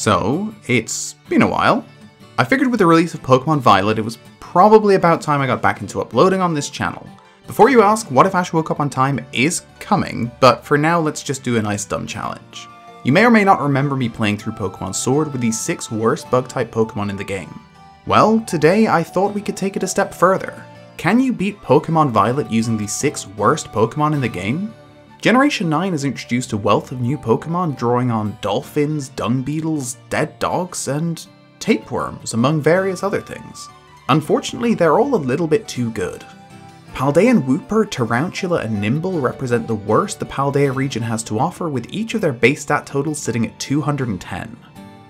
So, it's been a while. I figured with the release of Pokémon Violet, it was probably about time I got back into uploading on this channel. Before you ask, What If Ash Woke Up on Time is coming, but for now let's just do a nice dumb challenge. You may or may not remember me playing through Pokémon Sword with the 6 worst bug-type Pokémon in the game. Well, today I thought we could take it a step further. Can you beat Pokémon Violet using the 6 worst Pokémon in the game? Generation 9 has introduced a wealth of new Pokémon drawing on dolphins, dung beetles, dead dogs, and tapeworms, among various other things. Unfortunately, they're all a little bit too good. Paldean Wooper, Tarantula, and Nimble represent the worst the Paldea region has to offer, with each of their base stat totals sitting at 210.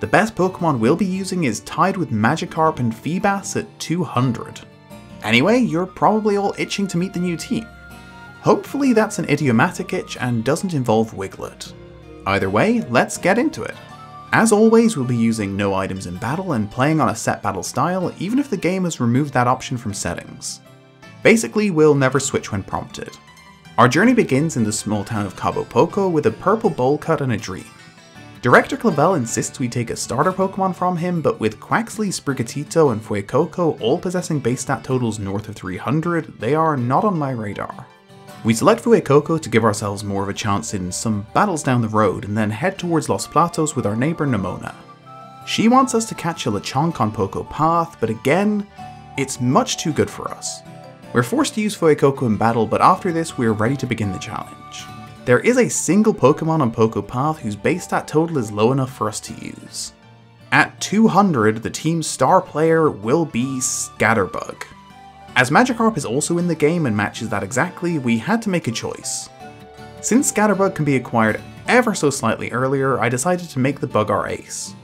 The best Pokémon we'll be using is tied with Magikarp and Feebas at 200. Anyway, you're probably all itching to meet the new team. Hopefully that's an idiomatic itch and doesn't involve Wiglet. Either way, let's get into it. As always, we'll be using no items in battle and playing on a set battle style, even if the game has removed that option from settings. Basically, we'll never switch when prompted. Our journey begins in the small town of Cabo Poco with a purple bowl cut and a dream. Director Clavel insists we take a starter Pokemon from him, but with Quaxly, Sprigatito, and Fuecoco all possessing base stat totals north of 300, they are not on my radar. We select Fuecoco to give ourselves more of a chance in some battles down the road, and then head towards Los Platos with our neighbour Nemona. She wants us to catch a Lechonk on Poco Path, but again, it's much too good for us. We're forced to use Fuecoco in battle, but after this we're ready to begin the challenge. There is a single Pokemon on Poco Path whose base stat total is low enough for us to use. At 200, the team's star player will be Scatterbug. As Magikarp is also in the game and matches that exactly, we had to make a choice. Since Scatterbug can be acquired ever so slightly earlier, I decided to make the bug our ace.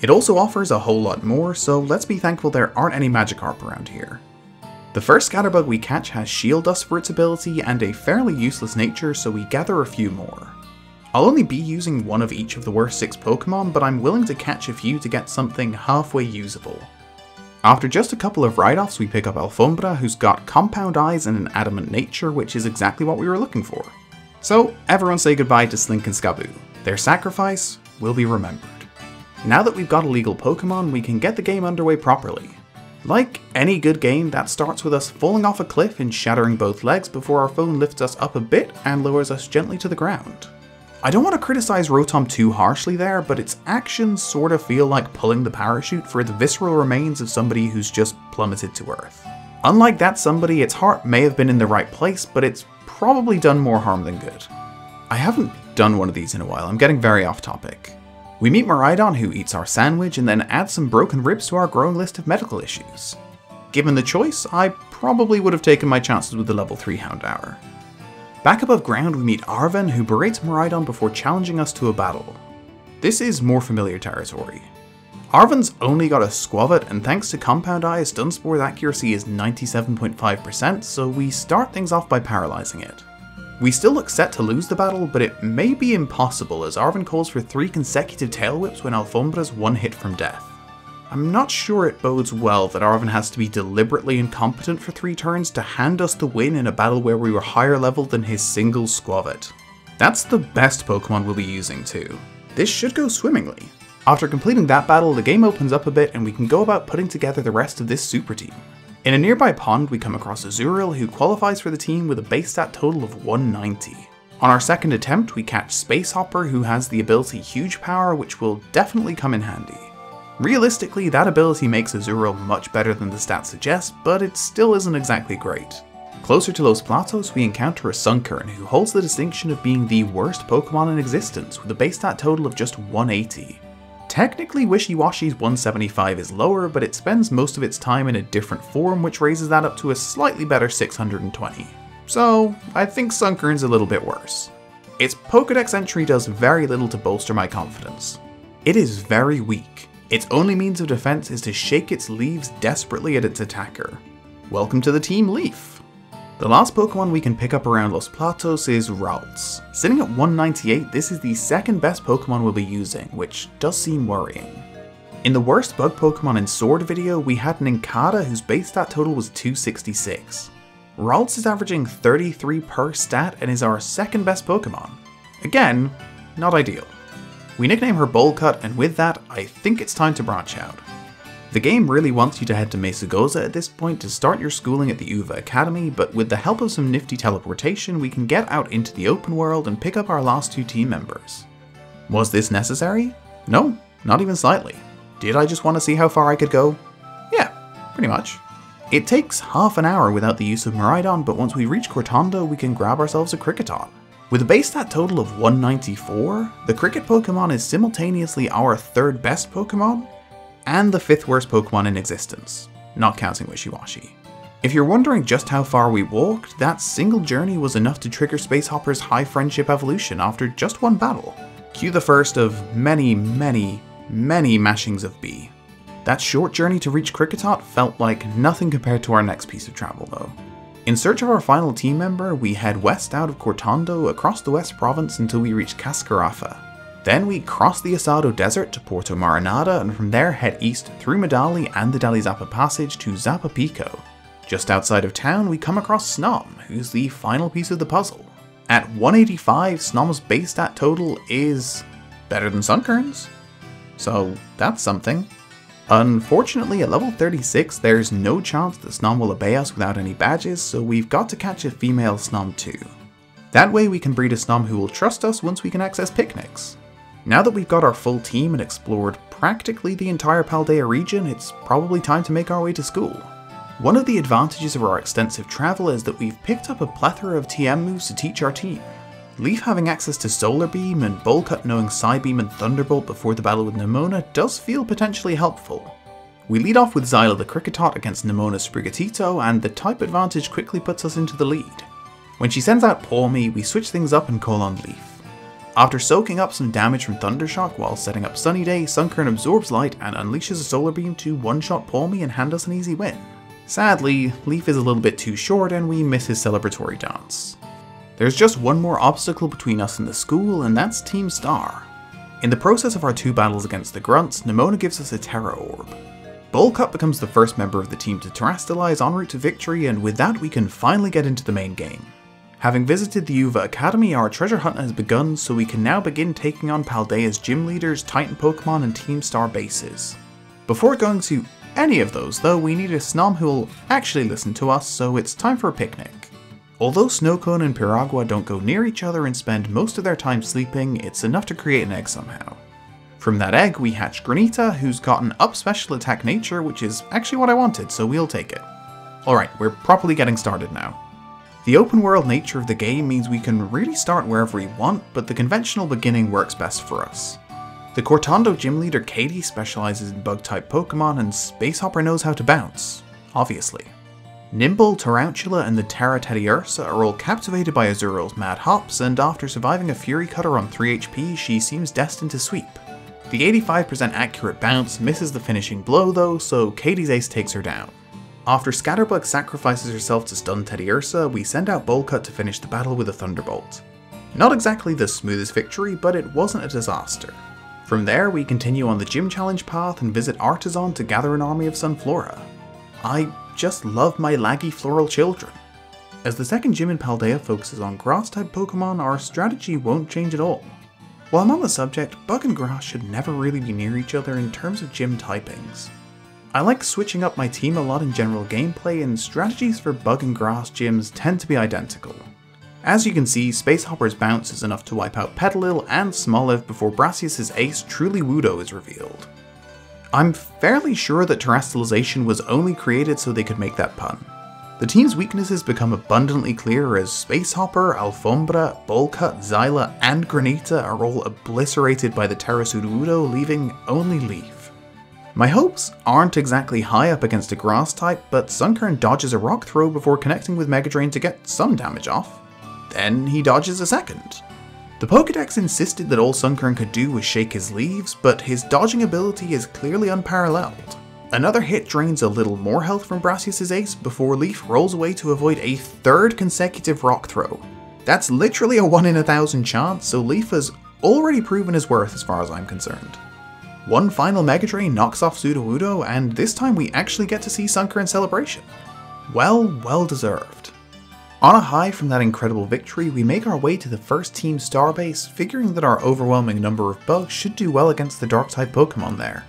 It also offers a whole lot more, so let's be thankful there aren't any Magikarp around here. The first Scatterbug we catch has Shield Dust for its ability and a fairly useless nature, so we gather a few more. I'll only be using one of each of the worst 6 Pokemon, but I'm willing to catch a few to get something halfway usable. After just a couple of write-offs, we pick up Alfombra, who's got compound eyes and an adamant nature, which is exactly what we were looking for. So everyone say goodbye to Slink and Skaboo. Their sacrifice will be remembered. Now that we've got a legal Pokemon, we can get the game underway properly. Like any good game, that starts with us falling off a cliff and shattering both legs before our phone lifts us up a bit and lowers us gently to the ground. I don't want to criticize Rotom too harshly there, but its actions sort of feel like pulling the parachute for the visceral remains of somebody who's just plummeted to earth. Unlike that somebody, its heart may have been in the right place, but it's probably done more harm than good. I haven't done one of these in a while, I'm getting very off topic. We meet Miraidon, who eats our sandwich and then adds some broken ribs to our growing list of medical issues. Given the choice, I probably would have taken my chances with the level 3 Houndour. Back above ground, we meet Arven, who berates Miraidon before challenging us to a battle. This is more familiar territory. Arven's only got a Squavit, and thanks to Compound Eye, Stunspor's accuracy is 97.5%, so we start things off by paralyzing it. We still look set to lose the battle, but it may be impossible as Arven calls for 3 consecutive tail whips when Alfombra's one hit from death. I'm not sure it bodes well that Arven has to be deliberately incompetent for 3 turns to hand us the win in a battle where we were higher level than his single Squavit. That's the best Pokemon we'll be using too. This should go swimmingly. After completing that battle, the game opens up a bit and we can go about putting together the rest of this super team. In a nearby pond, we come across Azurill, who qualifies for the team with a base stat total of 190. On our second attempt, we catch Space Hopper, who has the ability Huge Power, which will definitely come in handy. Realistically, that ability makes Azurill much better than the stats suggest, but it still isn't exactly great. Closer to Los Platos, we encounter a Sunkern, who holds the distinction of being the worst Pokemon in existence, with a base stat total of just 180. Technically, Wishy-Washy's 175 is lower, but it spends most of its time in a different form, which raises that up to a slightly better 620. So I think Sunkern's a little bit worse. Its Pokedex entry does very little to bolster my confidence. It is very weak. Its only means of defense is to shake its leaves desperately at its attacker. Welcome to the team, Leaf! The last Pokemon we can pick up around Los Platos is Ralts. Sitting at 198, this is the second best Pokemon we'll be using, which does seem worrying. In the worst bug Pokemon in Sword video, we had an Incada whose base stat total was 266. Ralts is averaging 33 per stat and is our second best Pokemon. Again, not ideal. We nickname her Bowl Cut, and with that, I think it's time to branch out. The game really wants you to head to Mesa Goza at this point to start your schooling at the Uva Academy, but with the help of some nifty teleportation, we can get out into the open world and pick up our last two team members. Was this necessary? No, not even slightly. Did I just want to see how far I could go? Yeah, pretty much. It takes half an hour without the use of Miraidon, but once we reach Cortondo, we can grab ourselves a Kricketot. With a base stat total of 194, the Cricket Pokemon is simultaneously our third best Pokemon, and the fifth worst Pokemon in existence, not counting Wishiwashi. If you're wondering just how far we walked, that single journey was enough to trigger Space Hopper's high friendship evolution after just one battle. Cue the first of many, many, many mashings of B. That short journey to reach Kricketot felt like nothing compared to our next piece of travel though. In search of our final team member, we head west out of Cortondo across the West Province until we reach Cascarafa. Then we cross the Asado Desert to Puerto Marinada and from there head east through Medali and the Dalizapa Passage to Zapa Pico. Just outside of town, we come across Snom, who's the final piece of the puzzle. At 185, Snom's base stat total is better than Sunkern's. So that's something. Unfortunately, at level 36, there's no chance that Snom will obey us without any badges, so we've got to catch a female Snom too. That way we can breed a Snom who will trust us once we can access picnics. Now that we've got our full team and explored practically the entire Paldea region, it's probably time to make our way to school. One of the advantages of our extensive travel is that we've picked up a plethora of TM moves to teach our team. Leaf having access to Solar Beam and Bowl Cut knowing Psybeam and Thunderbolt before the battle with Nemona does feel potentially helpful. We lead off with Xyla the Kricketot against Nemona's Sprigatito, and the type advantage quickly puts us into the lead. When she sends out Pawniard, we switch things up and call on Leaf. After soaking up some damage from Thundershock while setting up Sunny Day, Sunkern absorbs light and unleashes a Solar Beam to one-shot Pawniard and hand us an easy win. Sadly, Leaf is a little bit too short and we miss his celebratory dance. There's just one more obstacle between us and the school, and that's Team Star. In the process of our two battles against the Grunts, Nemona gives us a Terra Orb. Bowl Cut becomes the first member of the team to terrestrialize en route to victory, and with that we can finally get into the main game. Having visited the Uva Academy, our treasure hunt has begun, so we can now begin taking on Paldea's gym leaders, Titan Pokemon, and Team Star bases. Before going to any of those though, we need a Snom who will actually listen to us, so it's time for a picnic. Although Snowcone and Piragua don't go near each other and spend most of their time sleeping, it's enough to create an egg somehow. From that egg we hatch Grenita, who's got an up special attack nature, which is actually what I wanted, so we'll take it. Alright, we're properly getting started now. The open world nature of the game means we can really start wherever we want, but the conventional beginning works best for us. The Cortondo gym leader Katie specializes in bug-type Pokemon, and Space Hopper knows how to bounce, obviously. Nimble, Tarantula, and the Terra Teddy Ursa are all captivated by Azurill's mad hops, and after surviving a Fury Cutter on 3 HP, she seems destined to sweep. The 85% accurate bounce misses the finishing blow though, so Katie's ace takes her down. After Scatterbug sacrifices herself to stun Teddy Ursa, we send out Bowl Cut to finish the battle with a Thunderbolt. Not exactly the smoothest victory, but it wasn't a disaster. From there, we continue on the gym challenge path and visit Artisan to gather an army of Sunflora. I just love my laggy floral children. As the second gym in Paldea focuses on grass-type Pokemon, our strategy won't change at all. While I'm on the subject, bug and grass should never really be near each other in terms of gym typings. I like switching up my team a lot in general gameplay, and strategies for bug and grass gyms tend to be identical. As you can see, Space Hopper's bounce is enough to wipe out Petalil and Smolev before Brassius' ace Truly Wudo is revealed. I'm fairly sure that terrestrialization was only created so they could make that pun. The team's weaknesses become abundantly clear as Space Hopper, Alfombra, Bowl Cut, Xyla, and Grenita are all obliterated by the Terra Sudowoodo, leaving only Leaf. My hopes aren't exactly high up against a grass type, but Sunkern dodges a rock throw before connecting with Mega Drain to get some damage off. Then he dodges a second. The Pokedex insisted that all Sunkern could do was shake his leaves, but his dodging ability is clearly unparalleled. Another hit drains a little more health from Brassius' ace before Leaf rolls away to avoid a third consecutive rock throw. That's literally a 1 in 1,000 chance, so Leaf has already proven his worth as far as I'm concerned. One final Mega Drain knocks off Sudowoodo, and this time we actually get to see Sunkern's celebration. Well deserved. On a high from that incredible victory, we make our way to the first team starbase, figuring that our overwhelming number of bugs should do well against the Dark-type Pokémon there.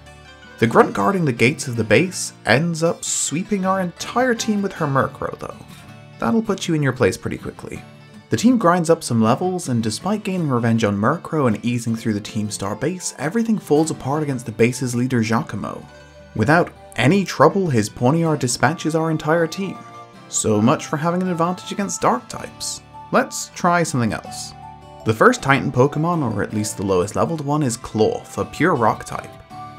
The grunt guarding the gates of the base ends up sweeping our entire team with her Murkrow though. That'll put you in your place pretty quickly. The team grinds up some levels, and despite gaining revenge on Murkrow and easing through the team star base, everything falls apart against the base's leader Giacomo. Without any trouble, his Pawniard dispatches our entire team. So much for having an advantage against dark types. Let's try something else. The first Titan Pokemon, or at least the lowest leveled one, is Klawf, a pure rock type.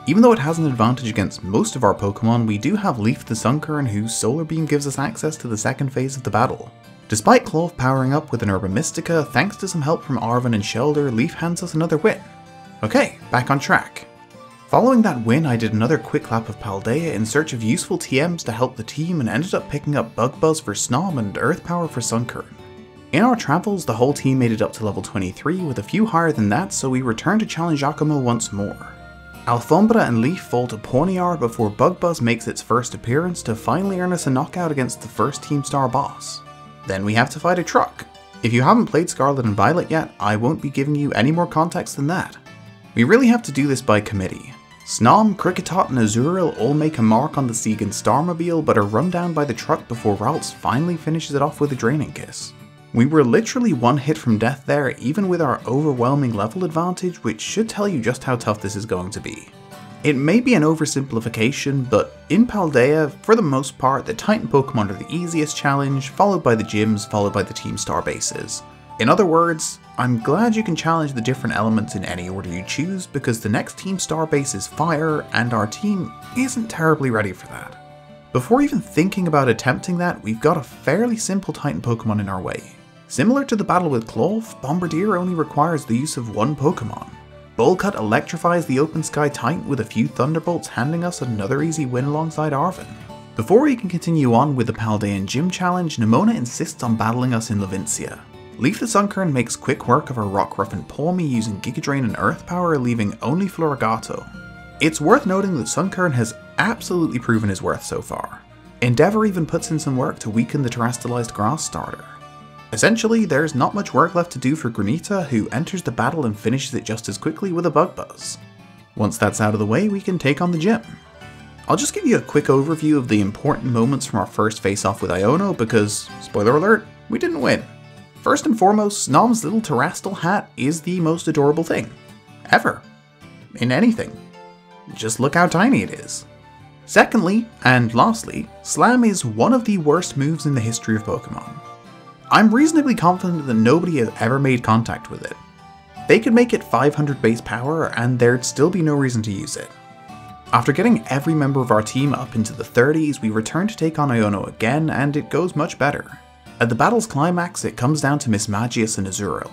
Even though it has an advantage against most of our Pokemon, we do have Leaf the Sunkern, whose Solar Beam gives us access to the second phase of the battle. Despite Klawf powering up with an Urban Mystica, thanks to some help from Arven and Shelder, Leaf hands us another win. Okay, back on track. Following that win, I did another quick lap of Paldea in search of useful TMs to help the team, and ended up picking up Bug Buzz for Snom and Earth Power for Sunkern. In our travels, the whole team made it up to level 23, with a few higher than that, so we returned to challenge Giacomo once more. Alfombra and Leaf fall to Pawniard before Bug Buzz makes its first appearance to finally earn us a knockout against the first Team Star boss. Then we have to fight a truck. If you haven't played Scarlet and Violet yet, I won't be giving you any more context than that. We really have to do this by committee. Snom, Kricketot, and Azurill all make a mark on the Segan Starmobile, but are run down by the truck before Ralts finally finishes it off with a Draining Kiss. We were literally one hit from death there, even with our overwhelming level advantage, which should tell you just how tough this is going to be. It may be an oversimplification, but in Paldea, for the most part, the Titan Pokemon are the easiest challenge, followed by the gyms, followed by the Team Star bases. In other words, I'm glad you can challenge the different elements in any order you choose, because the next Team Star base is fire, and our team isn't terribly ready for that. Before even thinking about attempting that, we've got a fairly simple Titan Pokemon in our way. Similar to the battle with Klawf, Bombardier only requires the use of one Pokemon. Bowl Cut electrifies the Open Sky Titan with a few Thunderbolts, handing us another easy win alongside Arven. Before we can continue on with the Paldean Gym Challenge, Nemona insists on battling us in Lavincia. Leaf the Sunkern makes quick work of our Rockruff and Pawmy using Giga Drain and Earth Power, leaving only Florigato. It's worth noting that Sunkern has absolutely proven his worth so far. Endeavour even puts in some work to weaken the terrestrialized grass starter. Essentially, there's not much work left to do for Grenita, who enters the battle and finishes it just as quickly with a Bug Buzz. Once that's out of the way, we can take on the gym. I'll just give you a quick overview of the important moments from our first face-off with Iono because, spoiler alert, we didn't win. First and foremost, Snom's little terrestrial hat is the most adorable thing. Ever. In anything. Just look how tiny it is. Secondly, and lastly, Slam is one of the worst moves in the history of Pokemon. I'm reasonably confident that nobody has ever made contact with it. They could make it 500 base power and there'd still be no reason to use it. After getting every member of our team up into the 30s, we return to take on Iono again, and it goes much better. At the battle's climax, it comes down to Miss Magius and Azurill.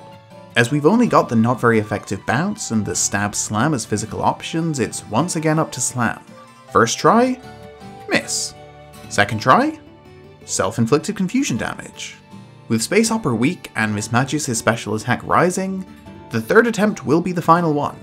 As we've only got the not very effective bounce and the stab slam as physical options, it's once again up to Slam. First try, miss. Second try, self-inflicted confusion damage. With Space Hopper weak and Miss Magius' special attack rising, the third attempt will be the final one.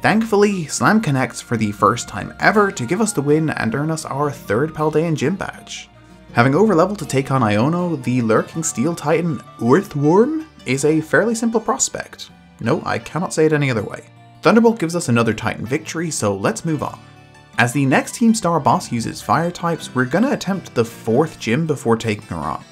Thankfully, Slam connects for the first time ever to give us the win and earn us our third Paldean Gym badge. Having overleveled to take on Iono, the lurking Steel Titan Earthworm is a fairly simple prospect. No, I cannot say it any other way. Thunderbolt gives us another Titan victory, so let's move on. As the next Team Star boss uses fire types, we're gonna attempt the fourth gym before taking her on.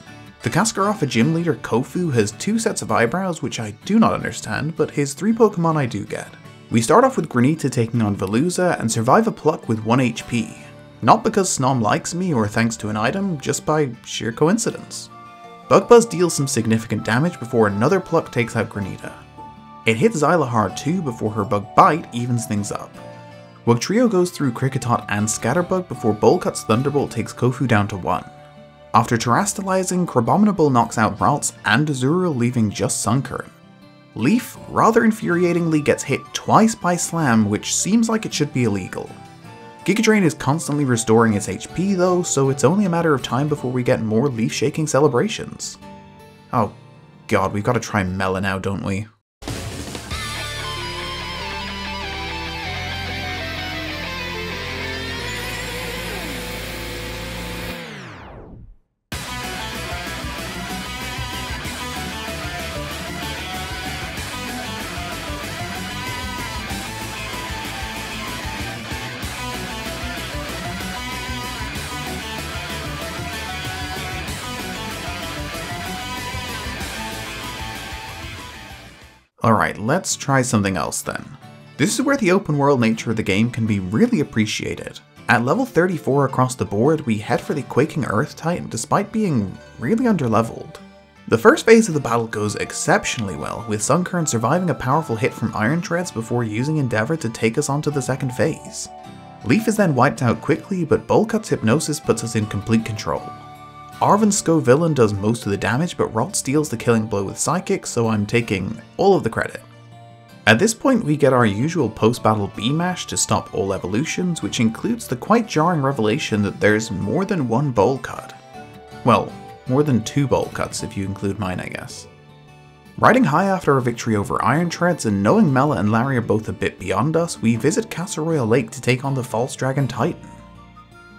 The Kaskarafa gym leader Kofu has two sets of eyebrows, which I do not understand, but his three Pokemon I do get. We start off with Grenita taking on Veluza and survive a pluck with 1 HP. Not because Snom likes me or thanks to an item, just by sheer coincidence. Bug Buzz deals some significant damage before another pluck takes out Grenita. It hits Xyla hard too before her bug bite evens things up. Wugtrio goes through Kricketot and Scatterbug before Bowl Cut's Thunderbolt takes Kofu down to 1. After terrestrializing, Crabominable knocks out Ralts and Azurill, leaving just Sunkern. Leaf rather infuriatingly gets hit twice by Slam, which seems like it should be illegal. Giga Drain is constantly restoring its HP though, so it's only a matter of time before we get more leaf-shaking celebrations. Oh god, we've got to try Mela now, don't we? Alright, let's try something else then. This is where the open world nature of the game can be really appreciated. At level 34 across the board, we head for the Quaking Earth Titan despite being really underleveled. The first phase of the battle goes exceptionally well, with Sunkern surviving a powerful hit from Iron Treads before using Endeavour to take us onto the second phase. Leaf is then wiped out quickly, but Bowl Cut's Hypnosis puts us in complete control. Arven's Scovillain does most of the damage, but Ralts deals the killing blow with Psychic, so I'm taking all of the credit. At this point we get our usual post-battle B-Mash to stop all evolutions, which includes the quite jarring revelation that there's more than one Bowl Cut. Well, more than two Bowl Cuts if you include mine, I guess. Riding high after our victory over Iron Treads and knowing Mela and Larry are both a bit beyond us, we visit Castle Royal Lake to take on the False Dragon Titan.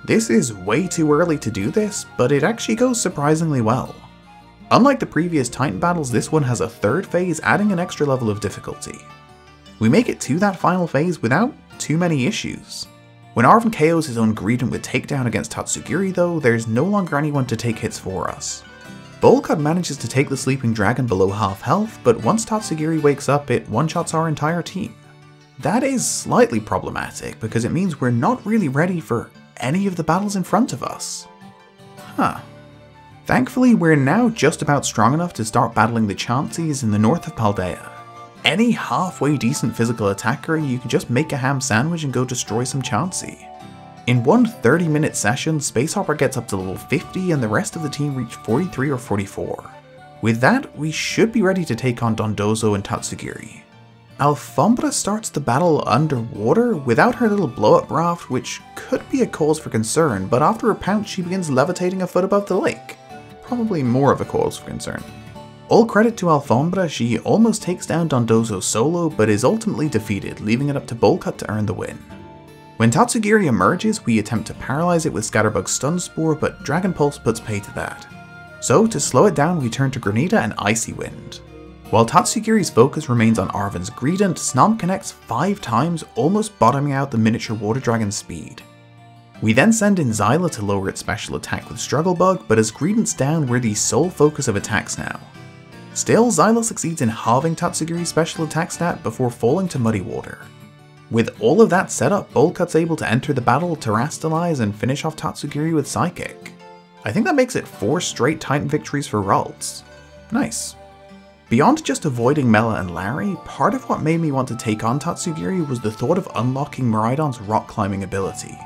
This is way too early to do this, but it actually goes surprisingly well. Unlike the previous Titan battles, this one has a third phase, adding an extra level of difficulty. We make it to that final phase without too many issues. When Arven KOs his own Greedent with Takedown against Tatsugiri though, there's no longer anyone to take hits for us. Bowl Cut manages to take the sleeping dragon below half health, but once Tatsugiri wakes up, it one-shots our entire team. That is slightly problematic, because it means we're not really ready for any of the battles in front of us. Huh. Thankfully, we're now just about strong enough to start battling the Chanseys in the north of Paldea. Any halfway decent physical attacker, you can just make a ham sandwich and go destroy some Chansey. In one 30-minute session, Space Hopper gets up to level 50 and the rest of the team reach 43 or 44. With that, we should be ready to take on Dondozo and Tatsugiri. Alfombra starts the battle underwater without her little blow-up raft, which could be a cause for concern, but after a pounce she begins levitating a foot above the lake. Probably more of a cause for concern. All credit to Alfombra, she almost takes down Dondozo solo, but is ultimately defeated, leaving it up to Bowl Cut to earn the win. When Tatsugiri emerges, we attempt to paralyze it with Scatterbug Stun Spore, but Dragon Pulse puts pay to that. So to slow it down, we turn to Grenita and Icy Wind. While Tatsugiri's focus remains on Arven's Greedent, Snom connects 5 times, almost bottoming out the miniature Water Dragon's speed. We then send in Xyla to lower its special attack with Struggle Bug, but as Greedent's down, we're the sole focus of attacks now. Still, Xyla succeeds in halving Tatsugiri's special attack stat before falling to Muddy Water. With all of that setup, Bowl Cut's able to enter the battle, terrastalize, and finish off Tatsugiri with Psychic. I think that makes it 4 straight Titan victories for Ralts. Nice. Beyond just avoiding Mela and Larry, part of what made me want to take on Tatsugiri was the thought of unlocking Miraidon's rock climbing ability.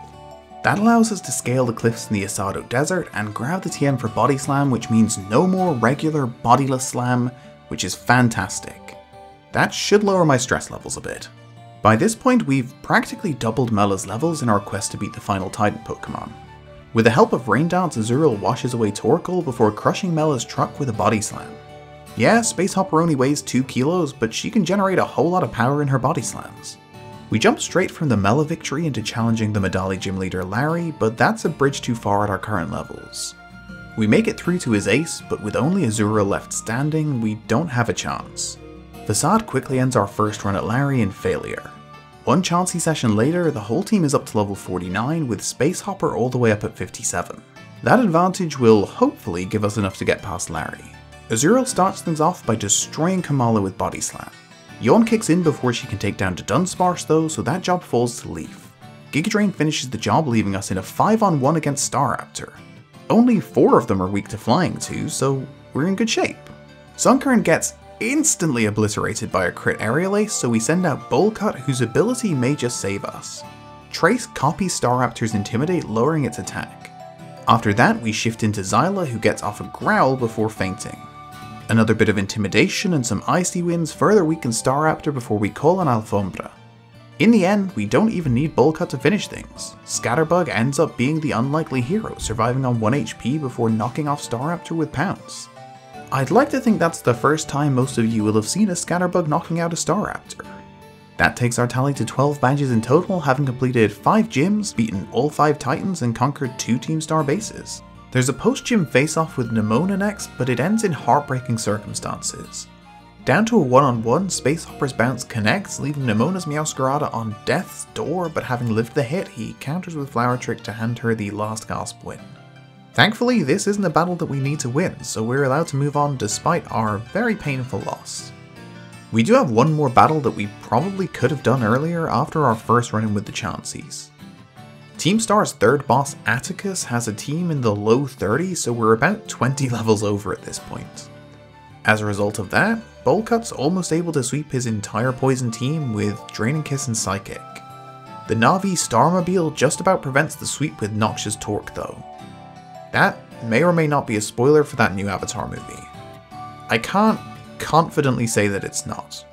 That allows us to scale the cliffs in the Asado Desert and grab the TM for Body Slam, which means no more regular bodiless slam, which is fantastic. That should lower my stress levels a bit. By this point, we've practically doubled Mela's levels in our quest to beat the final Titan Pokemon. With the help of Rain Dance, Azurill washes away Torkoal before crushing Mela's truck with a Body Slam. Yeah, Space Hopper only weighs 2 kilos, but she can generate a whole lot of power in her Body Slams. We jump straight from the Mela victory into challenging the Medali Gym Leader Larry, but that's a bridge too far at our current levels. We make it through to his ace, but with only Azurill left standing, we don't have a chance. Facade quickly ends our first run at Larry in failure. One Chansey session later, the whole team is up to level 49, with Space Hopper all the way up at 57. That advantage will hopefully give us enough to get past Larry. Azurill starts things off by destroying Kamala with Body Slam. Yawn kicks in before she can take down to Dunsparce though, so that job falls to Leaf. Giga Drain finishes the job, leaving us in a 5-on-1 against Staraptor. Only 4 of them are weak to flying too, so we're in good shape. Sunkern gets instantly obliterated by a crit Aerial Ace, so we send out Bowl Cut, whose ability may just save us. Trace copies Staraptor's Intimidate, lowering its attack. After that, we shift into Xyla, who gets off a growl before fainting. Another bit of Intimidation and some Icy Winds further weaken Staraptor before we call on Alfombra. In the end, we don't even need Bowl Cut to finish things. Scatterbug ends up being the unlikely hero, surviving on 1 HP before knocking off Staraptor with Pounce. I'd like to think that's the first time most of you will have seen a Scatterbug knocking out a Staraptor. That takes our tally to 12 badges in total, having completed 5 gyms, beaten all 5 Titans, and conquered 2 Team Star bases. There's a post-gym face-off with Nemona next, but it ends in heartbreaking circumstances. Down to a 1-on-1, Space Hopper's bounce connects, leaving Nemona's Meowscarada on death's door, but having lived the hit, he counters with Flower Trick to hand her the last gasp win. Thankfully, this isn't a battle that we need to win, so we're allowed to move on despite our very painful loss. We do have one more battle that we probably could have done earlier after our first run-in with the Chanseys. Team Star's third boss, Atticus, has a team in the low 30s, so we're about 20 levels over at this point. As a result of that, Bowl Cut's almost able to sweep his entire Poison team with Draining Kiss and Psychic. The Na'vi Starmobile just about prevents the sweep with Noxious Torque though. That may or may not be a spoiler for that new Avatar movie. I can't confidently say that it's not.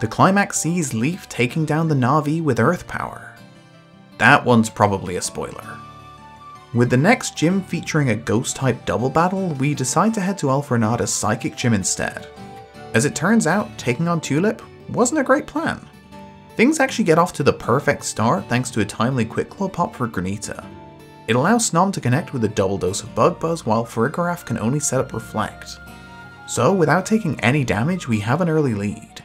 The climax sees Leaf taking down the Na'vi with Earth Power. That one's probably a spoiler. With the next gym featuring a Ghost-type double battle, we decide to head to Alfornada's Psychic gym instead. As it turns out, taking on Tulip wasn't a great plan. Things actually get off to the perfect start thanks to a timely Quick-Claw Pop for Grenita. It allows Snom to connect with a double dose of Bug Buzz while Farigiraf can only set up Reflect. So without taking any damage, we have an early lead.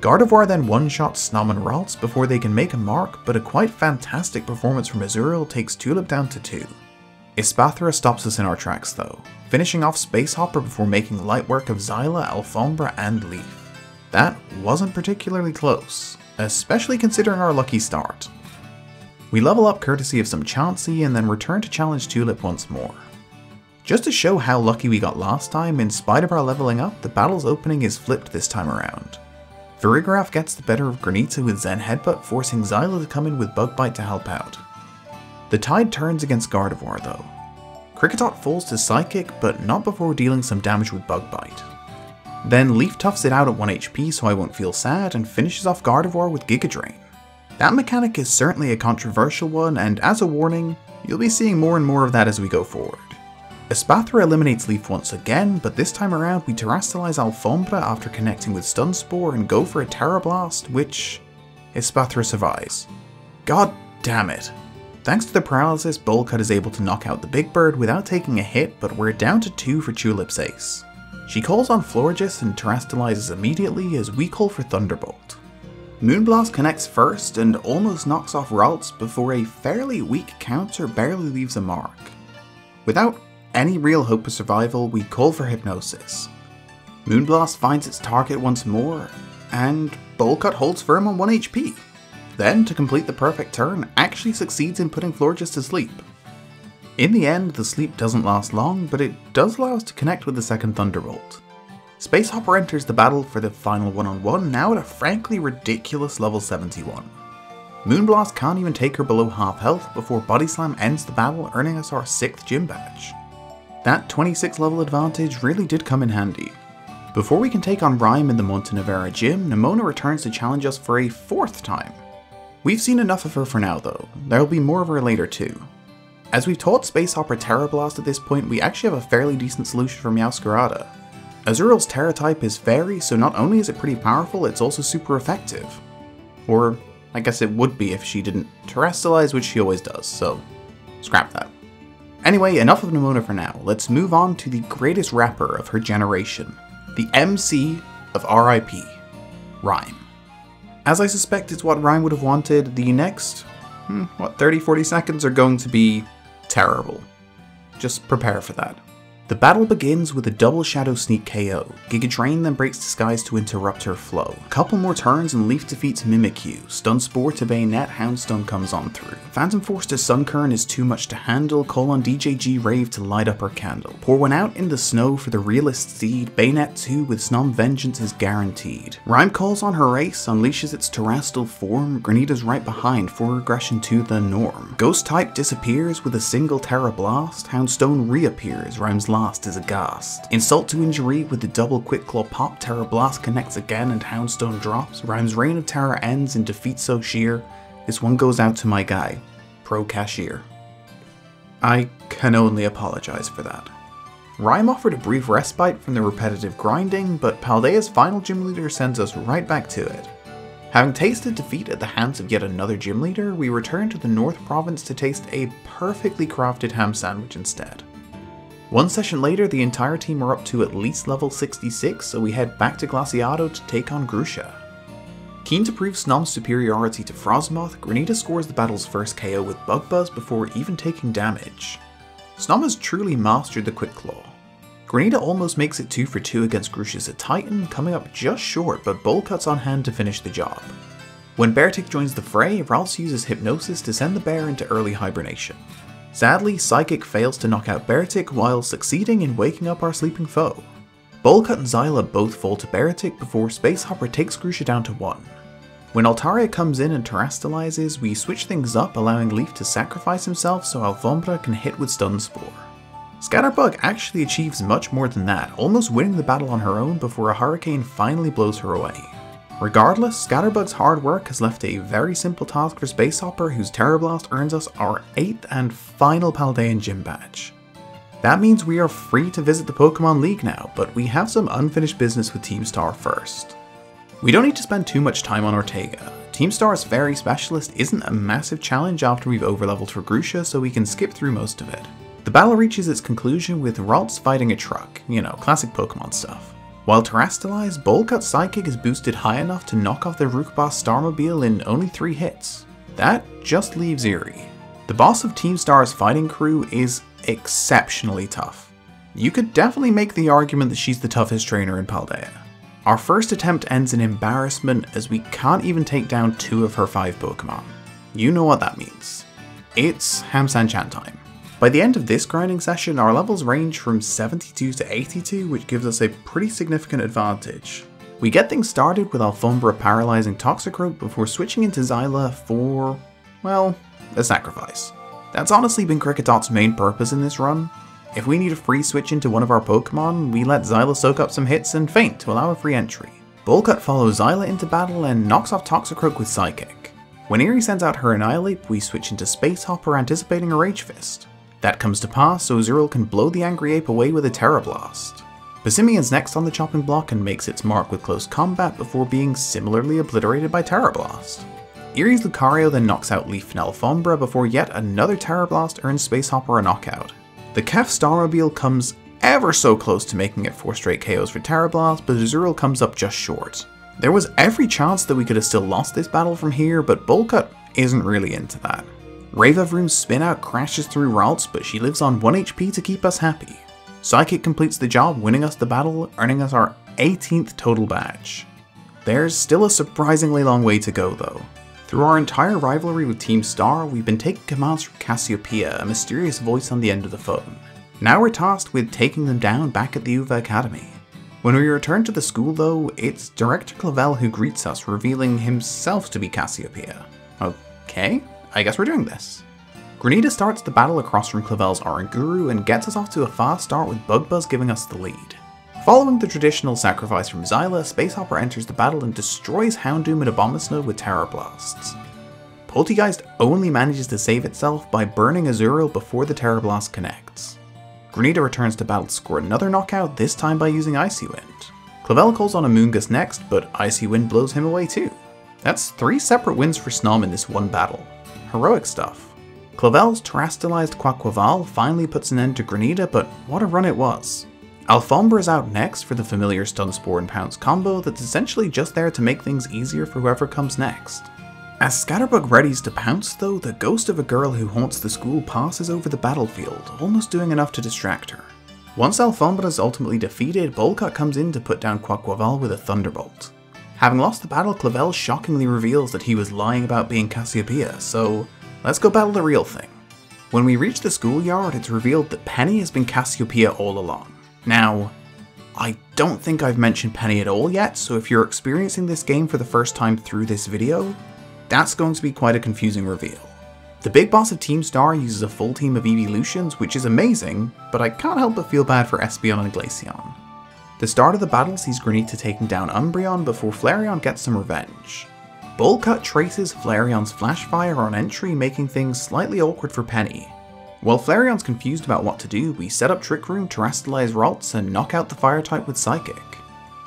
Gardevoir then one-shots Snom and Ralts before they can make a mark, but a quite fantastic performance from Azurill takes Tulip down to 2. Espathra stops us in our tracks though, finishing off Space Hopper before making light work of Xyla, Alfombra and Leaf. That wasn't particularly close, especially considering our lucky start. We level up courtesy of some Chansey and then return to challenge Tulip once more. Just to show how lucky we got last time, in spite of our leveling up, the battle's opening is flipped this time around. Farigiraf gets the better of Grenita with Zen Headbutt, forcing Xyla to come in with Bug Bite to help out. The tide turns against Gardevoir though. Kricketot falls to Psychic, but not before dealing some damage with Bug Bite. Then Leaf toughs it out at 1 HP so I won't feel sad and finishes off Gardevoir with Giga Drain. That mechanic is certainly a controversial one, and as a warning, you'll be seeing more and more of that as we go forward. Espathra eliminates Leaf once again, but this time around we terrastalize Alfombra after connecting with Stun Spore and go for a Terra Blast, which Espathra survives. God damn it. Thanks to the paralysis, Bowl Cut is able to knock out the Big Bird without taking a hit, but we're down to 2 for Tulip's ace. She calls on Florigis and terastalizes immediately as we call for Thunderbolt. Moonblast connects first and almost knocks off Ralts before a fairly weak counter barely leaves a mark. Without any real hope of survival, we call for Hypnosis. Moonblast finds its target once more, and Bowl Cut holds firm on 1 HP. Then, to complete the perfect turn, actually succeeds in putting Florigis to sleep. In the end, the sleep doesn't last long, but it does allow us to connect with the second Thunderbolt. Space Hopper enters the battle for the final one-on-one, now at a frankly ridiculous level 71. Moonblast can't even take her below half health before Body Slam ends the battle, earning us our 6th gym badge. That 26 level advantage really did come in handy. Before we can take on Rhyme in the Montanavera gym, Nemona returns to challenge us for a 4th time. We've seen enough of her for now though, there'll be more of her later too. As we've taught Space Hopper Terra Blast at this point, we actually have a fairly decent solution for Meowscarada. Azurill's Terra type is Fairy, so not only is it pretty powerful, it's also super effective. Or I guess it would be if she didn't terrestrialize, which she always does, so scrap that. Anyway, enough of Nemona for now, let's move on to the greatest rapper of her generation, the MC of RIP, Rhyme. As I suspect it's what Rhyme would have wanted, the next, 30-40 seconds are going to be terrible. Just prepare for that. The battle begins with a double Shadow Sneak KO. Giga Drain then breaks Disguise to interrupt her flow. A couple more turns and Leaf defeats Mimikyu. Stun Spore to Bayonet, Houndstone comes on through. Phantom Force to Sunkern is too much to handle, call on DJG Rave to light up her candle. Pour one out in the snow for the realist seed, Bayonet 2 with Snom Vengeance is guaranteed. Rhyme calls on her ace, unleashes its Terrastal form, Grenita's right behind for regression to the norm. Ghost type disappears with a single Terra Blast, Houndstone reappears, Rhyme's last is aghast. Insult to Injury with the double Quick Claw Pop, Terra Blast connects again and Houndstone drops. Rhyme's reign of terror ends and defeats O'Shear. This one goes out to my guy, Pro Cashier. I can only apologize for that. Rhyme offered a brief respite from the repetitive grinding, but Paldea's final gym leader sends us right back to it. Having tasted defeat at the hands of yet another gym leader, we return to the North Province to taste a perfectly crafted ham sandwich instead. One session later, the entire team are up to at least level 66, so we head back to Glaciado to take on Grusha. Keen to prove Snom's superiority to Frostmoth, Grenita scores the battle's first KO with Bug Buzz before even taking damage. Snom has truly mastered the Quick Claw. Grenita almost makes it 2 for 2 against Grucius at Titan, coming up just short, but Bowl Cut's on hand to finish the job. When Beartic joins the fray, Ralts uses Hypnosis to send the bear into early hibernation. Sadly, Psychic fails to knock out Beartic while succeeding in waking up our sleeping foe. Bowl Cut and Xyla both fall to Beartic before Space Hopper takes Grucia down to 1. When Altaria comes in and terastalizes, we switch things up, allowing Leaf to sacrifice himself so Alfombra can hit with Stun Spore. Scatterbug actually achieves much more than that, almost winning the battle on her own before a hurricane finally blows her away. Regardless, Scatterbug's hard work has left a very simple task for Space Hopper, whose Terror Blast earns us our 8th and final Paldean Gym Badge. That means we are free to visit the Pokemon League now, but we have some unfinished business with Team Star first. We don't need to spend too much time on Ortega. Team Star's Fairy Specialist isn't a massive challenge after we've overleveled for Grucia, so we can skip through most of it. The battle reaches its conclusion with Ralts fighting a truck, you know, classic Pokemon stuff. While terastalized, Bowl Cut Psychic is boosted high enough to knock off the Rookbas Starmobile in only 3 hits. That just leaves Eerie. The boss of Team Star's fighting crew is exceptionally tough. You could definitely make the argument that she's the toughest trainer in Paldea. Our first attempt ends in embarrassment as we can't even take down 2 of her 5 Pokemon. You know what that means. It's Hamsanchan time. By the end of this grinding session, our levels range from 72 to 82, which gives us a pretty significant advantage. We get things started with Alfombra paralyzing Toxicroak before switching into Xyla for, well, a sacrifice. That's honestly been Cricketot's main purpose in this run. If we need a free switch into one of our Pokemon, we let Xyla soak up some hits and feint to allow a free entry. Bowl Cut follows Xyla into battle and knocks off Toxicroak with Psychic. When Eerie sends out her Annihilate, we switch into Space Hopper anticipating a Rage Fist. That comes to pass, so Azurill can blow the Angry Ape away with a Terra Blast. Bassimian's next on the chopping block and makes its mark with Close Combat before being similarly obliterated by Terra Blast. Eerie's Lucario then knocks out Leaf and Alfombra before yet another Terra Blast earns Space Hopper a knockout. The Kef Starmobile comes ever so close to making it 4 straight KOs for Terra Blast, but Azurill comes up just short. There was every chance that we could have still lost this battle from here, but Bowl Cut isn't really into that. Ravavroom's spin-out crashes through Ralts, but she lives on 1 HP to keep us happy. Psychic completes the job, winning us the battle, earning us our 18th total badge. There's still a surprisingly long way to go though. Through our entire rivalry with Team Star, we've been taking commands from Cassiopeia, a mysterious voice on the end of the phone. Now we're tasked with taking them down back at the Uva Academy. When we return to the school though, it's Director Clavel who greets us, revealing himself to be Cassiopeia. Okay? I guess we're doing this. Grenita starts the battle across from Clavel's Oranguru and gets us off to a fast start with Bugbuzz giving us the lead. Following the traditional sacrifice from Xyla, Space Hopper enters the battle and destroys Houndoom and Abomasnow with Terror Blasts. Poltergeist only manages to save itself by burning Azurill before the Terror Blast connects. Grenita returns to battle to score another knockout, this time by using Icy Wind. Clavel calls on Amoongus next, but Icy Wind blows him away too. That's 3 separate wins for Snom in this one battle. Heroic stuff. Clavel's terastalized Quaquaval finally puts an end to Grenita, but what a run it was. Alfombra's out next for the familiar Stun Spore and Pounce combo that's essentially just there to make things easier for whoever comes next. As Scatterbug readies to pounce though, the ghost of a girl who haunts the school passes over the battlefield, almost doing enough to distract her. Once Alfombra's ultimately defeated, Bowl Cut comes in to put down Quaquaval with a Thunderbolt. Having lost the battle, Clavel shockingly reveals that he was lying about being Cassiopeia, so let's go battle the real thing. When we reach the schoolyard, it's revealed that Penny has been Cassiopeia all along. Now, I don't think I've mentioned Penny at all yet, so if you're experiencing this game for the first time through this video, that's going to be quite a confusing reveal. The big boss of Team Star uses a full team of Eeveelutions, which is amazing, but I can't help but feel bad for Espeon and Glaceon. The start of the battle sees Grenita taking down Umbreon before Flareon gets some revenge. Bowl Cut traces Flareon's Flashfire on entry, making things slightly awkward for Penny. While Flareon's confused about what to do, we set up Trick Room, terastalize Ralts, and knock out the Fire-type with Psychic.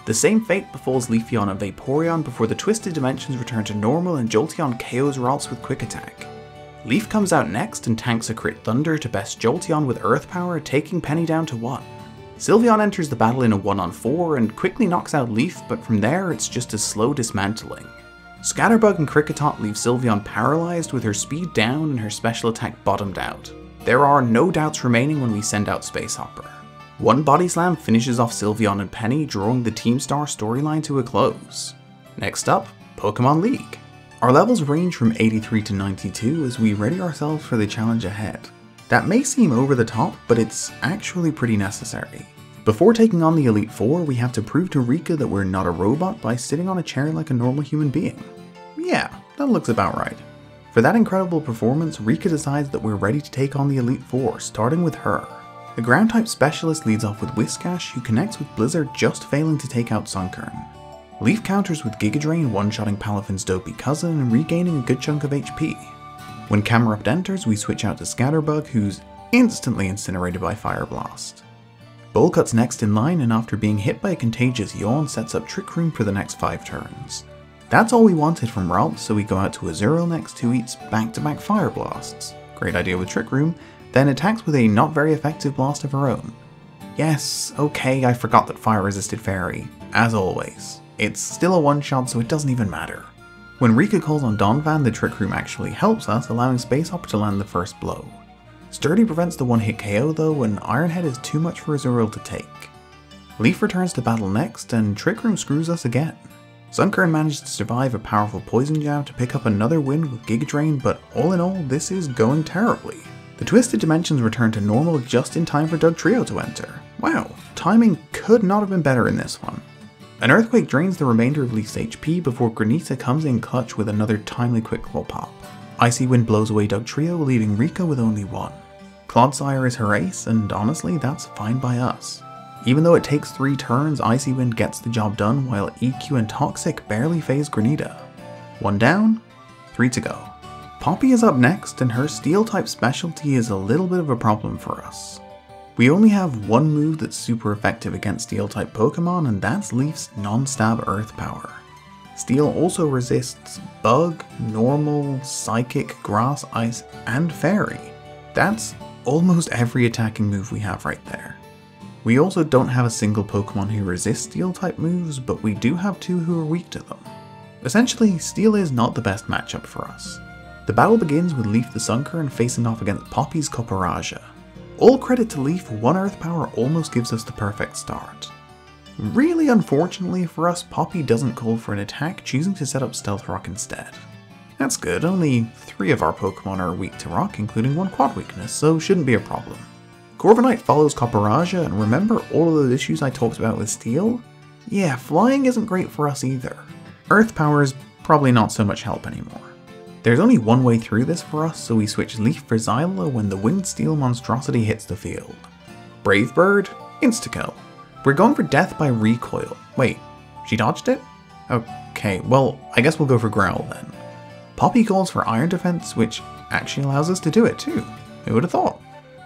The same fate befalls Leafeon and Vaporeon before the Twisted Dimensions return to normal and Jolteon KOs Ralts with Quick Attack. Leaf comes out next and tanks a Crit Thunder to best Jolteon with Earth Power, taking Penny down to 1. Sylveon enters the battle in a 1-on-4 and quickly knocks out Leaf, but from there it's just a slow dismantling. Scatterbug and Kricketot leave Sylveon paralyzed with her speed down and her special attack bottomed out. There are no doubts remaining when we send out Space Hopper. One Body Slam finishes off Sylveon and Penny, drawing the Team Star storyline to a close. Next up, Pokemon League. Our levels range from 83 to 92 as we ready ourselves for the challenge ahead. That may seem over the top, but it's actually pretty necessary. Before taking on the Elite Four, we have to prove to Rika that we're not a robot by sitting on a chair like a normal human being. Yeah, that looks about right. For that incredible performance, Rika decides that we're ready to take on the Elite Four, starting with her. The Ground-type specialist leads off with Whiskash, who connects with Blizzard, just failing to take out Sunkern. Leaf counters with Giga Drain, one-shotting Palafin's dopey cousin and regaining a good chunk of HP. When Camerupt enters, we switch out to Scatterbug, who's instantly incinerated by Fire Blast. Bowl Cut's next in line, and after being hit by a Contagious Yawn, sets up Trick Room for the next 5 turns. That's all we wanted from Ralts, so we go out to Azurill next, who eats back-to-back Fire Blasts. Great idea with Trick Room, then attacks with a not very effective blast of her own. Yes, okay, I forgot that fire resisted Fairy, as always. It's still a one-shot, so it doesn't even matter. When Rika calls on Donvan, the Trick Room actually helps us, allowing Space Hopper to land the first blow. Sturdy prevents the one-hit KO though, and Iron Head is too much for Azurill to take. Leaf returns to battle next, and Trick Room screws us again. Sunkern manages to survive a powerful poison jab to pick up another win with Giga Drain, but all in all, this is going terribly. The Twisted Dimensions return to normal just in time for Dugtrio to enter. Wow, timing could not have been better in this one. An Earthquake drains the remainder of Leaf's HP before Grenita comes in clutch with another timely Quick Claw Pop. Icy Wind blows away Dugtrio, leaving Rika with only one. Clodsire is her ace, and honestly, that's fine by us. Even though it takes 3 turns, Icy Wind gets the job done while EQ and Toxic barely phase Grenita. 1 down, 3 to go. Poppy is up next, and her Steel-type specialty is a little bit of a problem for us. We only have one move that's super effective against Steel-type Pokemon, and that's Leaf's Non-Stab Earth Power. Steel also resists Bug, Normal, Psychic, Grass, Ice, and Fairy. That's almost every attacking move we have right there. We also don't have a single Pokemon who resists Steel-type moves, but we do have 2 who are weak to them. Essentially, Steel is not the best matchup for us. The battle begins with Leaf the Sunkern facing off against Poppy's Copperajah. All credit to Leaf, one Earth Power almost gives us the perfect start. Really unfortunately for us, Poppy doesn't call for an attack, choosing to set up Stealth Rock instead. That's good, only 3 of our Pokemon are weak to Rock, including 1 Quad Weakness, so shouldn't be a problem. Corviknight follows Copperajah, and remember all of those issues I talked about with Steel? Yeah, flying isn't great for us either. Earth Power is probably not so much help anymore. There's only one way through this for us, so we switch Leaf for Xyla when the Winged Steel monstrosity hits the field. Brave Bird, insta-kill. We're going for death by recoil. Wait, she dodged it? Okay, well, I guess we'll go for Growl then. Poppy calls for Iron Defense, which actually allows us to do it too. Who would have thought?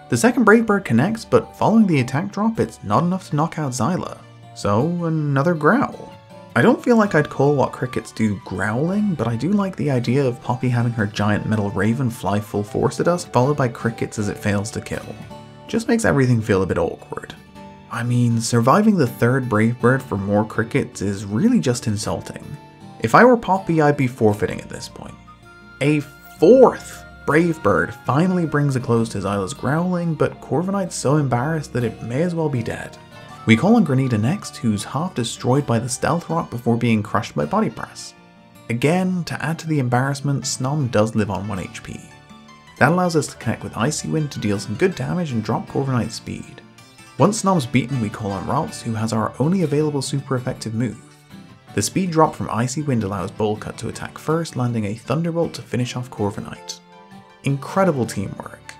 The second Brave Bird connects, but following the attack drop, it's not enough to knock out Xyla. So, another Growl. I don't feel like I'd call what crickets do growling, but I do like the idea of Poppy having her giant metal raven fly full force at us, followed by crickets as it fails to kill. Just makes everything feel a bit awkward. I mean, surviving the third Brave Bird for more crickets is really just insulting. If I were Poppy, I'd be forfeiting at this point. A 4th Brave Bird finally brings a close to Xyla's growling, but Corviknight's so embarrassed that it may as well be dead. We call on Grenita next, who's half destroyed by the Stealth Rock before being crushed by Body Press. Again, to add to the embarrassment, Snom does live on 1 HP. That allows us to connect with Icy Wind to deal some good damage and drop Corviknight's speed. Once Snom's beaten, we call on Ralts, who has our only available super effective move. The speed drop from Icy Wind allows Bowl Cut to attack first, landing a Thunderbolt to finish off Corviknight. Incredible teamwork.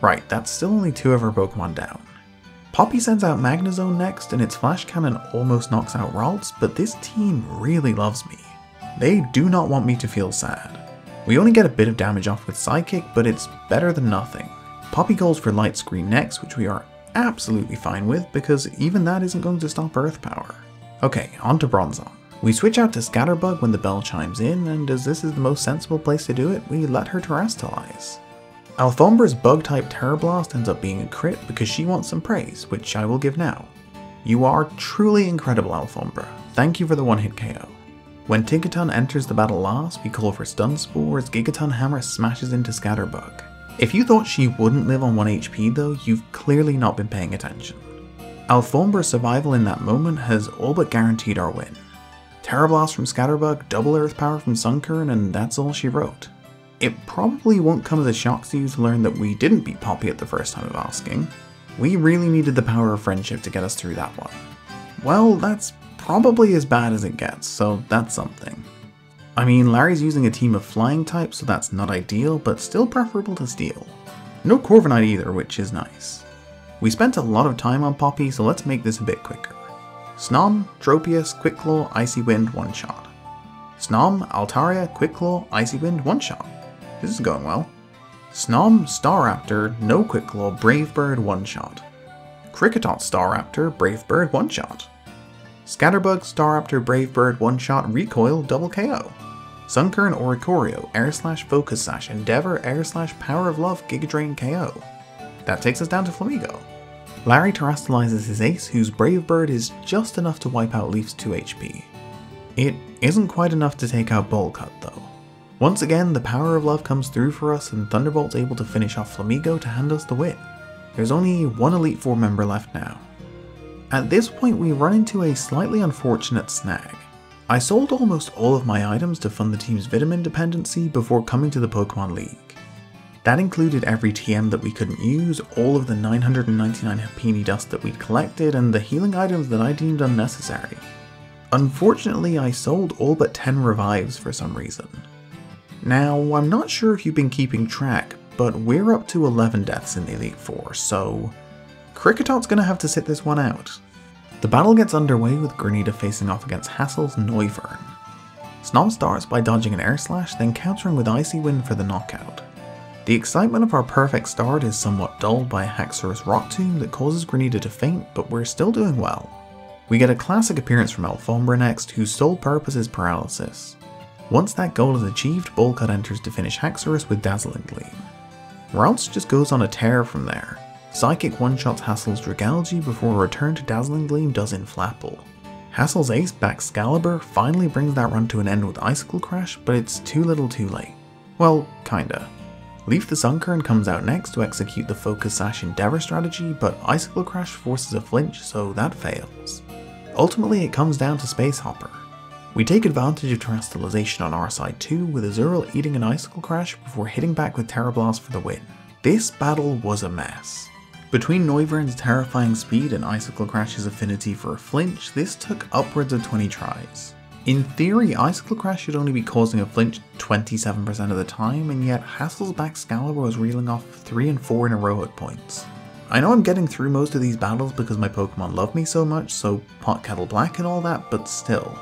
Right, that's still only 2 of our Pokemon down. Poppy sends out Magnezone next, and its Flash Cannon almost knocks out Ralts, but this team really loves me. They do not want me to feel sad. We only get a bit of damage off with Psychic, but it's better than nothing. Poppy calls for Light Screen next, which we are absolutely fine with, because even that isn't going to stop Earth Power. Okay, on to Bronzong. We switch out to Scatterbug when the bell chimes in, and as this is the most sensible place to do it, we let her terrestrialize. Alfombra's Bug-type Terror Blast ends up being a crit because she wants some praise, which I will give now. You are truly incredible, Alfombra. Thank you for the one-hit KO. When Tiggerton enters the battle last, we call for Stun Spore as Gigaton Hammer smashes into Scatterbug. If you thought she wouldn't live on 1 HP though, you've clearly not been paying attention. Alfombra's survival in that moment has all but guaranteed our win. Terra Blast from Scatterbug, Double Earth Power from Sunkern, and that's all she wrote. It probably won't come as a shock to you to learn that we didn't beat Poppy at the first time of asking. We really needed the power of friendship to get us through that one. Well, that's probably as bad as it gets, so that's something. I mean, Larry's using a team of flying types, so that's not ideal, but still preferable to Steel. No Corviknight either, which is nice. We spent a lot of time on Poppy, so let's make this a bit quicker. Snom, Tropius, Quickclaw, Icy Wind, 1-shot. Snom, Altaria, Quickclaw, Icy Wind, 1-shot. This is going well. Snom, Staraptor, no Quickclaw, Brave Bird, 1-shot. Kricketot, Staraptor, Brave Bird, 1-shot. Scatterbug, Staraptor, Brave Bird, 1-shot, Recoil, Double KO. Sunkern, Oricorio, Air Slash, Focus Sash, Endeavor, Air Slash, Power of Love, Giga Drain, KO. That takes us down to Flamigo. Larry terrestrializes his ace, whose Brave Bird is just enough to wipe out Leaf's 2 HP. It isn't quite enough to take out Bowl Cut though. Once again, the power of love comes through for us and Thunderbolt's able to finish off Flamigo to hand us the win. There's only one Elite Four member left now. At this point we run into a slightly unfortunate snag. I sold almost all of my items to fund the team's vitamin dependency before coming to the Pokemon League. That included every TM that we couldn't use, all of the 999 Hoppini dust that we'd collected, and the healing items that I deemed unnecessary. Unfortunately, I sold all but 10 revives for some reason. Now, I'm not sure if you've been keeping track, but we're up to 11 deaths in the Elite Four, so Kricketot's gonna have to sit this one out. The battle gets underway with Grenita facing off against Hassel's Noivern. Snom starts by dodging an Air Slash, then countering with Icy Wind for the knockout. The excitement of our perfect start is somewhat dulled by a Haxorus Rock Tomb that causes Grenita to faint, but we're still doing well. We get a classic appearance from Alfombra next, whose sole purpose is paralysis. Once that goal is achieved, Bowl Cut enters to finish Haxorus with Dazzling Gleam. Ralts just goes on a tear from there. Psychic one-shots Hassel's Dragalge before a return to Dazzling Gleam does in Flapple. Hassel's ace, Baxcalibur, finally brings that run to an end with Icicle Crash, but it's too little too late. Well, kinda. Leaf the Sunkern comes out next to execute the Focus Sash Endeavor strategy, but Icicle Crash forces a flinch, so that fails. Ultimately it comes down to Space Hopper. We take advantage of terrestrialization on our side too, with Azurill eating an Icicle Crash before hitting back with Terra Blast for the win. This battle was a mess. Between Noivern's terrifying speed and Icicle Crash's affinity for a flinch, this took upwards of 20 tries. In theory, Icicle Crash should only be causing a flinch 27% of the time, and yet Hassel's Baxcalibur was reeling off 3 and 4 in a row at points. I know I'm getting through most of these battles because my Pokemon love me so much, so Pot Kettle Black and all that, but still.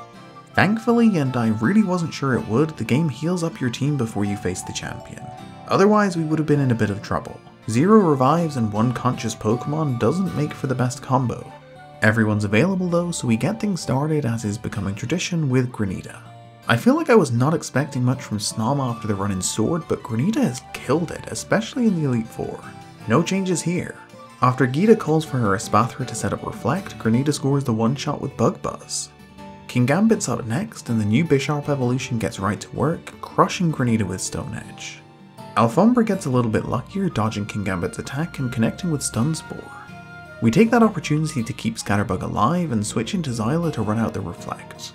Thankfully, and I really wasn't sure it would, the game heals up your team before you face the champion. Otherwise, we would have been in a bit of trouble. 0 revives and 1 conscious Pokemon doesn't make for the best combo. Everyone's available though, so we get things started as is becoming tradition with Grenita. I feel like I was not expecting much from Snom after the run in Sword, but Grenita has killed it, especially in the Elite Four. No changes here. After Gita calls for her Espathra to set up Reflect, Grenita scores the 1-shot with Bug Buzz. King Gambit's up next, and the new Bisharp evolution gets right to work, crushing Grenita with Stone Edge. Alfombra gets a little bit luckier, dodging King Gambit's attack and connecting with Stun Spore. We take that opportunity to keep Scatterbug alive and switch into Xyla to run out the Reflect.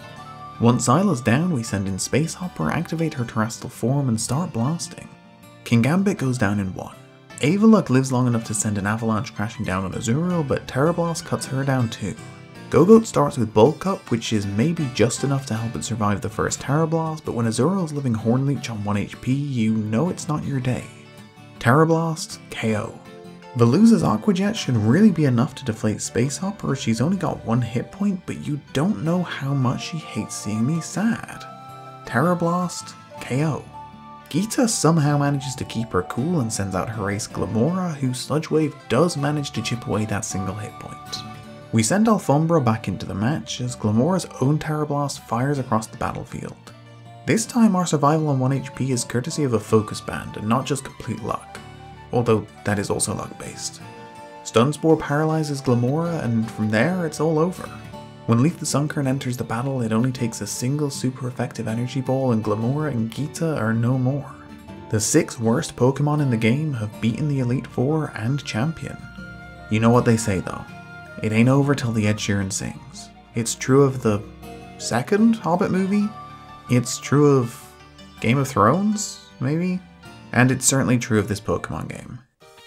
Once Xyla's down, we send in Space Hopper, activate her terrestrial form and start blasting. King Gambit goes down in 1. Avalok lives long enough to send an avalanche crashing down on Azurill, but Terra Blast cuts her down too. Go-Goat starts with Bulk Up, which is maybe just enough to help it survive the first Terra Blast, but when Azurill's living Hornleech on 1 HP, you know it's not your day. Terra Blast, KO. Veluza's Aqua Jet should really be enough to deflate Space Hopper, she's only got 1 hit point, but you don't know how much she hates seeing me sad. Terra Blast, KO. Gita somehow manages to keep her cool and sends out her ace Glamora, whose Sludge Wave does manage to chip away that single hit point. We send Alfombra back into the match as Glamora's own Terra Blast fires across the battlefield. This time our survival on 1 HP is courtesy of a focus band and not just complete luck. Although that is also luck based. Stun Spore paralyzes Glamora and from there it's all over. When Leaf the Sunkern enters the battle it only takes a single super effective energy ball and Glamora and Gita are no more. The 6 worst Pokemon in the game have beaten the Elite Four and Champion. You know what they say though, It ain't over till the Ed Sheeran sings. It's true of the second Hobbit movie. It's true of Game of Thrones, maybe? And it's certainly true of this Pokemon game.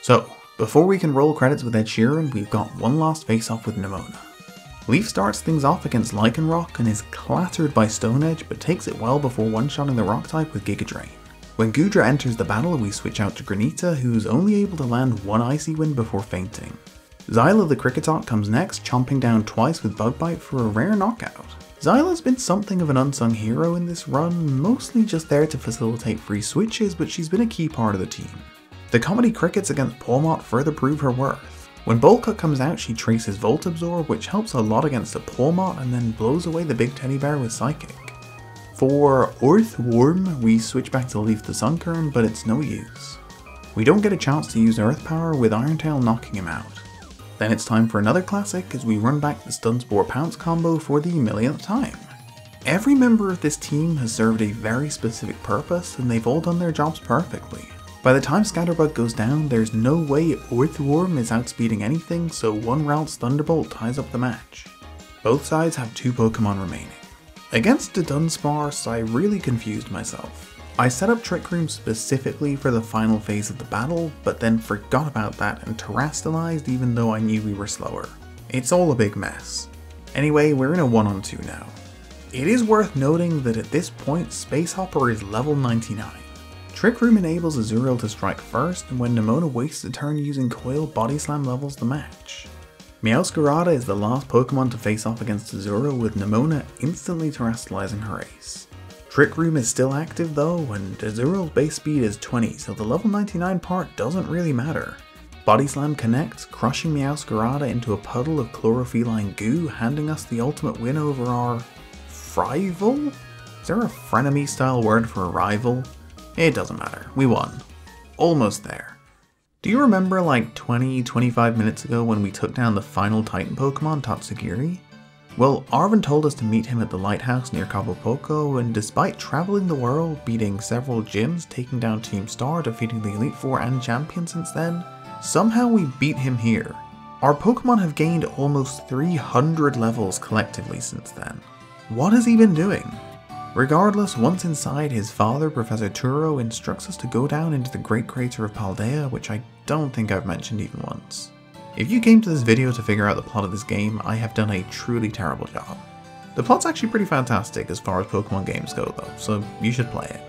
So, before we can roll credits with Ed Sheeran, we've got one last face-off with Nemona. Leaf starts things off against Lycanroc and is clattered by Stone Edge, but takes it well before one-shotting the Rock-type with Giga Drain. When Goodra enters the battle, we switch out to Grenita, who's only able to land one Icy Wind before fainting. Xyla the Kricketot comes next, chomping down twice with Bug Bite for a rare knockout. Xyla's been something of an unsung hero in this run, mostly just there to facilitate free switches, but she's been a key part of the team. The comedy crickets against Pawniard further prove her worth. When Bowl Cut comes out, she traces Volt Absorb, which helps a lot against a Pawniard, and then blows away the big teddy bear with Psychic. For Earthworm, we switch back to Leaf the Sunkern, but it's no use. We don't get a chance to use Earth Power with Iron Tail knocking him out. Then it's time for another classic as we run back the Stun Spore Pounce combo for the millionth time. Every member of this team has served a very specific purpose and they've all done their jobs perfectly. By the time Scatterbug goes down, there's no way Earthworm is outspeeding anything, so one Ralts Thunderbolt ties up the match. Both sides have two Pokemon remaining. Against the Dunsparce, I really confused myself. I set up Trick Room specifically for the final phase of the battle, but then forgot about that and terastalized even though I knew we were slower. It's all a big mess. Anyway, we're in a 1-on-2 now. It is worth noting that at this point, Space Hopper is level 99. Trick Room enables Azurill to strike first, and when Nemona wastes a turn using Coil, Body Slam levels the match. Meowscarada is the last Pokemon to face off against Azurill, with Nemona instantly terastalizing her ace. Trick Room is still active though, and Azurill's base speed is 20, so the level 99 part doesn't really matter. Body Slam connects, crushing Meowscarada into a puddle of chlorophylline goo, handing us the ultimate win over our... rival? Is there a frenemy style word for a rival? It doesn't matter, we won. Almost there. Do you remember like 20-25 minutes ago when we took down the final Titan Pokemon, Tatsugiri? Well, Arven told us to meet him at the lighthouse near Cabo Poco, and despite traveling the world, beating several gyms, taking down Team Star, defeating the Elite Four and Champion since then, somehow we beat him here. Our Pokemon have gained almost 300 levels collectively since then. What has he been doing? Regardless, once inside, his father, Professor Turo, instructs us to go down into the Great Crater of Paldea, which I don't think I've mentioned even once. If you came to this video to figure out the plot of this game, I have done a truly terrible job. The plot's actually pretty fantastic as far as Pokemon games go though, so you should play it.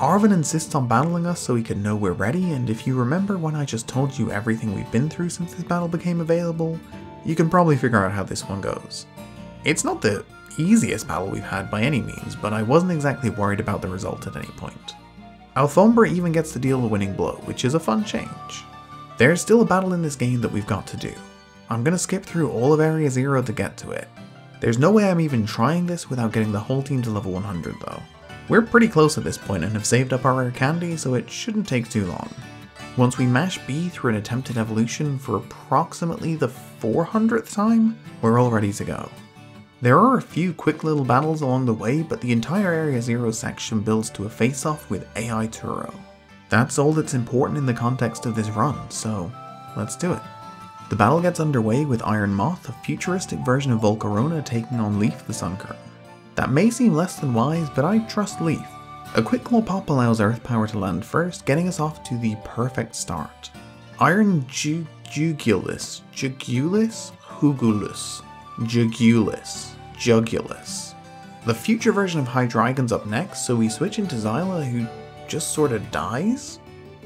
Arven insists on battling us so he can know we're ready, and if you remember when I just told you everything we've been through since this battle became available, you can probably figure out how this one goes. It's not the easiest battle we've had by any means, but I wasn't exactly worried about the result at any point. Alfombra even gets to deal a winning blow, which is a fun change. There's still a battle in this game that we've got to do. I'm gonna skip through all of Area 0 to get to it. There's no way I'm even trying this without getting the whole team to level 100 though. We're pretty close at this point and have saved up our rare candy, so it shouldn't take too long. Once we mash B through an attempted evolution for approximately the 400th time, we're all ready to go. There are a few quick little battles along the way, but the entire Area 0 section builds to a face-off with AI Turo. That's all that's important in the context of this run, so let's do it. The battle gets underway with Iron Moth, a futuristic version of Volcarona, taking on Leaf the Sunkern. That may seem less than wise, but I trust Leaf. A quick claw pop allows Earth Power to land first, getting us off to the perfect start. Iron Jugulus. The future version of Hydreigon's up next, so we switch into Xyla, who just sorta dies?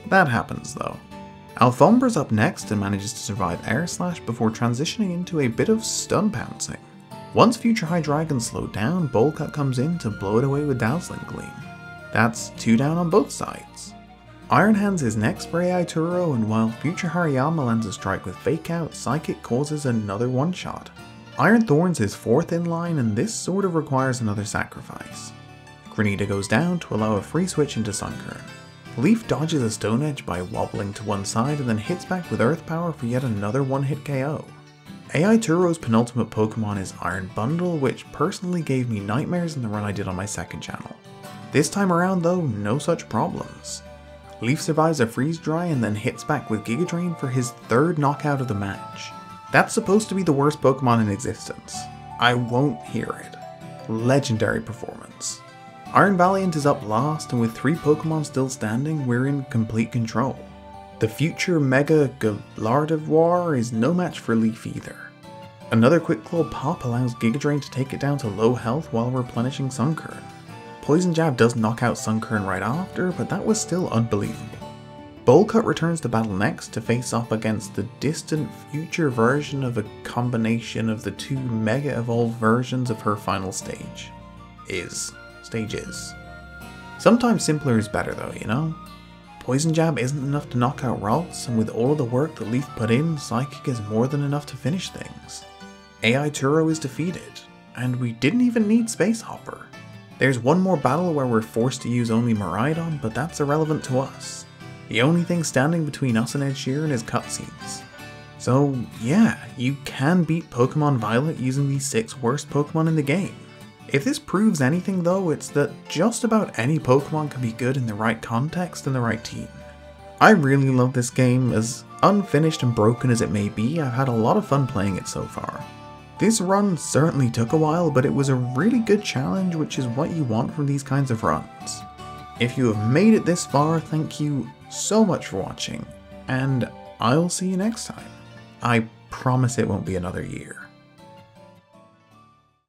That happens though. Alfombra's up next and manages to survive Air Slash before transitioning into a bit of stun pouncing. Once future Hydreigon's slowed down, Bowl Cut comes in to blow it away with Dazzling Gleam. That's two down on both sides. Iron Hands is next for AI Turo, and while future Hariyama lands a strike with Fake Out, Psychic causes another one-shot. Iron Thorns is fourth in line, and this sort of requires another sacrifice. Grenita goes down to allow a free switch into Sunkern. Leaf dodges a Stone Edge by wobbling to one side and then hits back with Earth Power for yet another one-hit KO. AI Turo's penultimate Pokemon is Iron Bundle, which personally gave me nightmares in the run I did on my second channel. This time around though, no such problems. Leaf survives a freeze dry and then hits back with Giga Drain for his third knockout of the match. That's supposed to be the worst Pokemon in existence. I won't hear it. Legendary performance. Iron Valiant is up last, and with 3 Pokemon still standing, we're in complete control. The future Mega Galardevoir is no match for Leaf either. Another Quick Claw Pop allows Giga Drain to take it down to low health while replenishing Sunkern. Poison Jab does knock out Sunkern right after, but that was still unbelievable. Bowl Cut returns to battle next to face off against the distant future version of a combination of the 2 Mega Evolved versions of her final stage. Stages. Sometimes simpler is better though, you know? Poison Jab isn't enough to knock out Ralts, and with all of the work that Leaf put in, Psychic is more than enough to finish things. AI Turo is defeated, and we didn't even need Space Hopper. There's one more battle where we're forced to use only Miraidon, but that's irrelevant to us. The only thing standing between us and Ed Sheeran is cutscenes. So yeah, you can beat Pokémon Violet using the 6 worst Pokémon in the game. If this proves anything though, it's that just about any Pokémon can be good in the right context and the right team. I really love this game. As unfinished and broken as it may be, I've had a lot of fun playing it so far. This run certainly took a while, but it was a really good challenge, which is what you want from these kinds of runs. If you have made it this far, thank you so much for watching, and I'll see you next time. I promise it won't be another year.